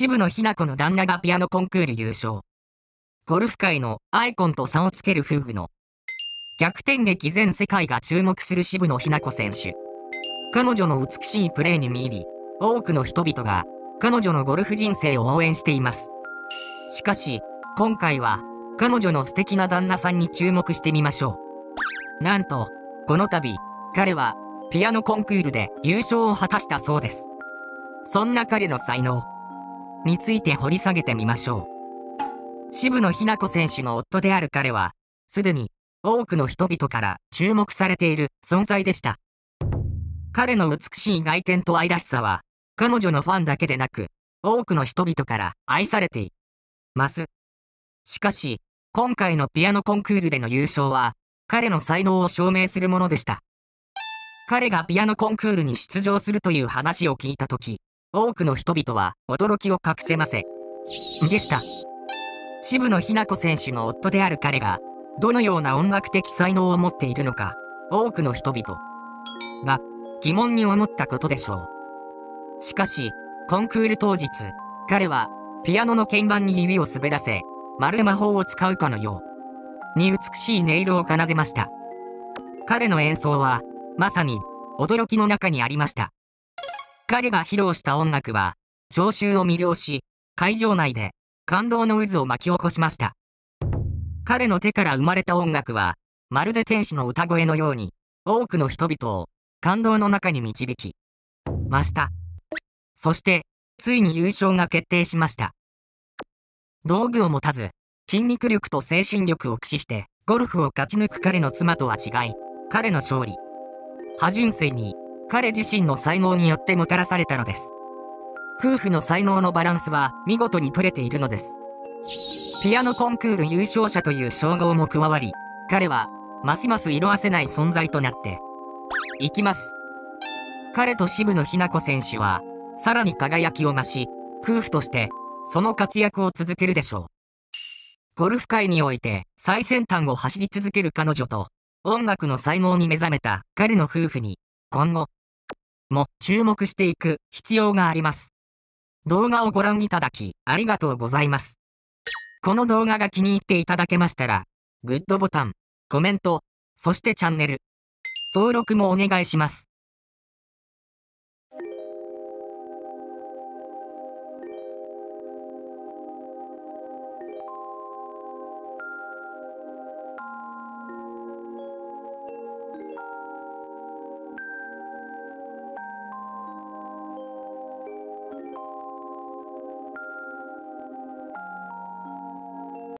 渋野日向子の旦那がピアノコンクール優勝。ゴルフ界のアイコンと差をつける夫婦の逆転劇。全世界が注目する渋野日向子選手。彼女の美しいプレーに見入り、多くの人々が彼女のゴルフ人生を応援しています。しかし、今回は彼女の素敵な旦那さんに注目してみましょう。なんと、この度、彼はピアノコンクールで優勝を果たしたそうです。そんな彼の才能について掘り下げてみましょう。渋野日向子選手の夫である彼は、すでに多くの人々から注目されている存在でした。彼の美しい外見と愛らしさは、彼女のファンだけでなく、多くの人々から愛されています。しかし、今回のピアノコンクールでの優勝は、彼の才能を証明するものでした。彼がピアノコンクールに出場するという話を聞いたとき、多くの人々は驚きを隠せませんでした。渋野日向子選手の夫である彼が、どのような音楽的才能を持っているのか、多くの人々が疑問に思ったことでしょう。しかし、コンクール当日、彼はピアノの鍵盤に指を滑らせ、まるで魔法を使うかのように美しい音色を奏でました。彼の演奏は、まさに驚きの中にありました。彼が披露した音楽は、聴衆を魅了し、会場内で感動の渦を巻き起こしました。彼の手から生まれた音楽は、まるで天使の歌声のように、多くの人々を感動の中に導きました。そして、ついに優勝が決定しました。道具を持たず、筋肉力と精神力を駆使して、ゴルフを勝ち抜く彼の妻とは違い、彼の勝利は人生に、彼自身の才能によってもたらされたのです。夫婦の才能のバランスは見事に取れているのです。ピアノコンクール優勝者という称号も加わり、彼は、ますます色褪せない存在となっていきます。彼と渋野日向子選手は、さらに輝きを増し、夫婦として、その活躍を続けるでしょう。ゴルフ界において、最先端を走り続ける彼女と、音楽の才能に目覚めた彼の夫婦に、今後も注目していく必要があります。動画をご覧いただき、ありがとうございます。この動画が気に入っていただけましたら、グッドボタン、コメント、そしてチャンネル登録もお願いします。